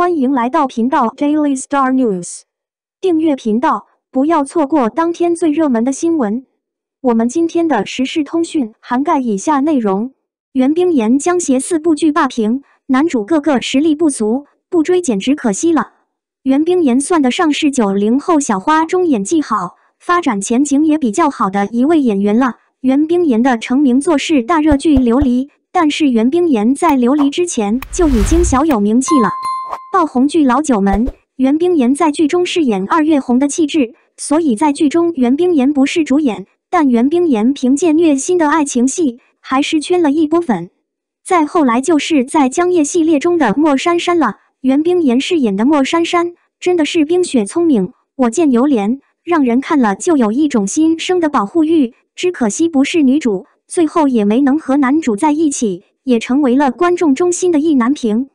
欢迎来到频道 Daily Star News， 订阅频道，不要错过当天最热门的新闻。我们今天的时事通讯涵盖以下内容：袁冰妍将携四部剧霸屏，男主个个实力不俗，不追简直可惜了。袁冰妍算得上是90后小花中演技好、发展前景也比较好的一位演员了。袁冰妍的成名作是大热剧《琉璃》，但是袁冰妍在《琉璃》之前就已经小有名气了。 爆红剧《老九门》，袁冰妍在剧中饰演二月红的气质，所以在剧中袁冰妍不是主演，但袁冰妍凭借虐心的爱情戏还是圈了一波粉。再后来就是在江夜系列中的莫珊珊了，袁冰妍饰演的莫珊珊真的是冰雪聪明，我见犹怜，让人看了就有一种新生的保护欲。只可惜不是女主，最后也没能和男主在一起，也成为了观众中心的意难平。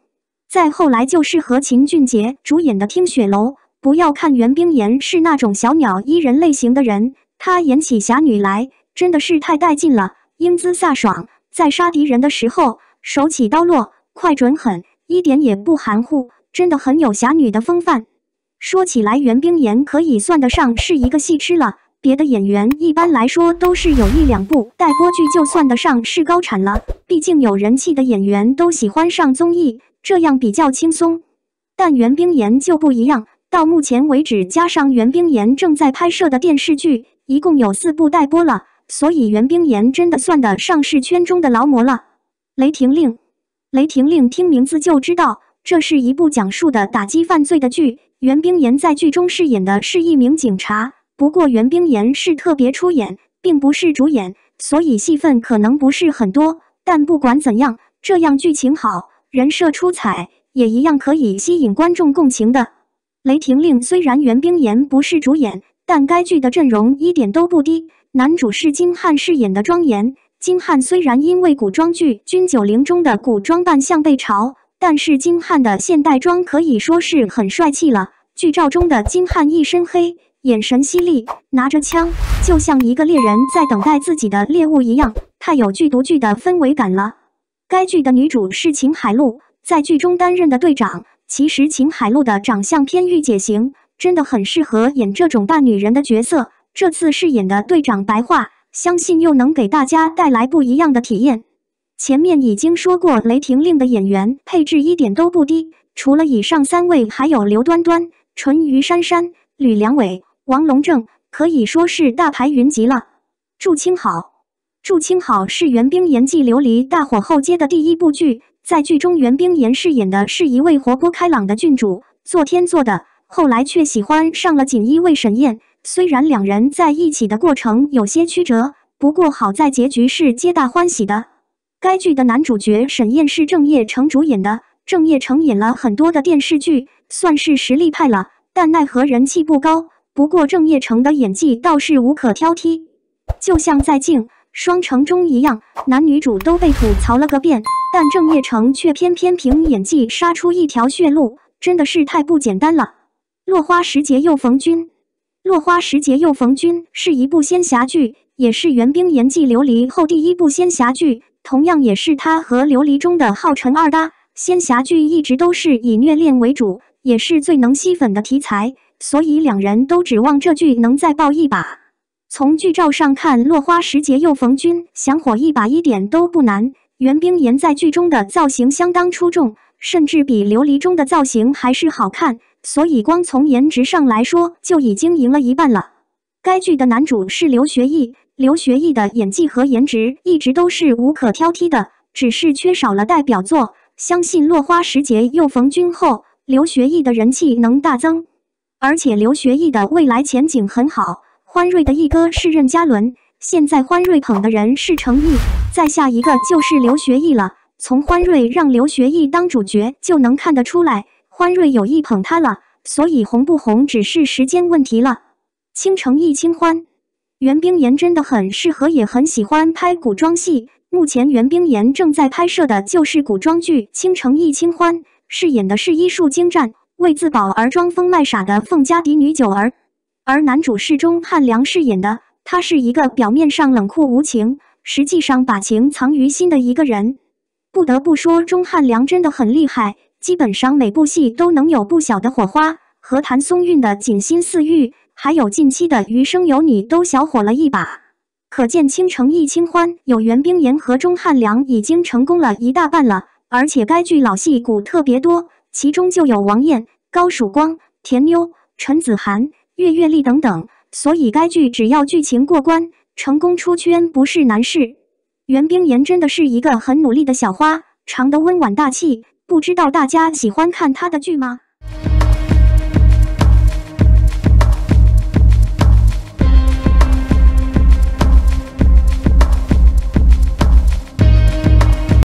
再后来就是和秦俊杰主演的《听雪楼》。不要看袁冰妍是那种小鸟依人类型的人，她演起侠女来真的是太带劲了，英姿飒爽，在杀敌人的时候手起刀落，快准狠，一点也不含糊，真的很有侠女的风范。说起来，袁冰妍可以算得上是一个戏痴了。别的演员一般来说都是有1-2部待播剧就算得上是高产了，毕竟有人气的演员都喜欢上综艺。 这样比较轻松，但袁冰妍就不一样。到目前为止，加上袁冰妍正在拍摄的电视剧，一共有4部待播了，所以袁冰妍真的算得上是圈中的劳模了。雷霆令，雷霆令听名字就知道，这是一部讲述的打击犯罪的剧。袁冰妍在剧中饰演的是一名警察，不过袁冰妍是特别出演，并不是主演，所以戏份可能不是很多。但不管怎样，这样剧情好。 人设出彩，也一样可以吸引观众共情的。《雷霆令》虽然袁冰妍不是主演，但该剧的阵容一点都不低。男主是金瀚饰演的庄严。金瀚虽然因为古装剧《君九龄》中的古装扮相被嘲，但是金瀚的现代装可以说是很帅气了。剧照中的金瀚一身黑，眼神犀利，拿着枪，就像一个猎人在等待自己的猎物一样，太有剧毒剧的氛围感了。 该剧的女主是秦海璐，在剧中担任的队长。其实秦海璐的长相偏御姐型，真的很适合演这种大女人的角色。这次饰演的队长白桦，相信又能给大家带来不一样的体验。前面已经说过，《雷霆令》的演员配置一点都不低，除了以上3位，还有刘端端、淳于珊珊、吕良伟、王龙正，可以说是大牌云集了。祝卿好。 祝卿好是袁冰妍继《琉璃》大火后接的第一部剧，在剧中袁冰妍饰演的是一位活泼开朗的郡主，做天做的，后来却喜欢上了锦衣卫沈燕。虽然两人在一起的过程有些曲折，不过好在结局是皆大欢喜的。该剧的男主角沈燕是郑业成主演的，郑业成演了很多的电视剧，算是实力派了，但奈何人气不高。不过郑业成的演技倒是无可挑剔，就像在《镜 双城》中一样，男女主都被吐槽了个遍，但郑业成却偏偏凭演技杀出一条血路，真的是太不简单了。落花时节又逢君，落花时节又逢君是一部仙侠剧，也是袁冰妍继《琉璃》后第一部仙侠剧，同样也是她和《琉璃》中的浩辰二搭。仙侠剧一直都是以虐恋为主，也是最能吸粉的题材，所以两人都指望这剧能再爆一把。 从剧照上看，落花时节又逢君，想火一把一点都不难。袁冰妍在剧中的造型相当出众，甚至比《琉璃》中的造型还是好看，所以光从颜值上来说就已经赢了一半了。该剧的男主是刘学义，刘学义的演技和颜值一直都是无可挑剔的，只是缺少了代表作。相信落花时节又逢君后，刘学义的人气能大增，而且刘学义的未来前景很好。 欢瑞的一哥是任嘉伦，现在欢瑞捧的人是程毅，再下一个就是刘学义了。从欢瑞让刘学义当主角就能看得出来，欢瑞有意捧他了，所以红不红只是时间问题了。倾城亦清欢，袁冰妍真的很适合，也很喜欢拍古装戏。目前袁冰妍正在拍摄的就是古装剧《倾城亦清欢》，饰演的是医术精湛、为自保而装疯卖傻的凤家嫡女九儿。 而男主是钟汉良饰演的，他是一个表面上冷酷无情，实际上把情藏于心的一个人。不得不说，钟汉良真的很厉害，基本上每部戏都能有不小的火花。和谭松韵的《锦心似玉》，还有近期的《余生有你》都小火了一把。 可见倾城忆清欢，有袁冰妍和钟汉良已经成功了一大半了，而且该剧老戏骨特别多，其中就有王艳、高曙光、田妞、陈子涵、岳月丽等等，所以该剧只要剧情过关，成功出圈不是难事。袁冰妍真的是一个很努力的小花，长得温婉大气，不知道大家喜欢看她的剧吗？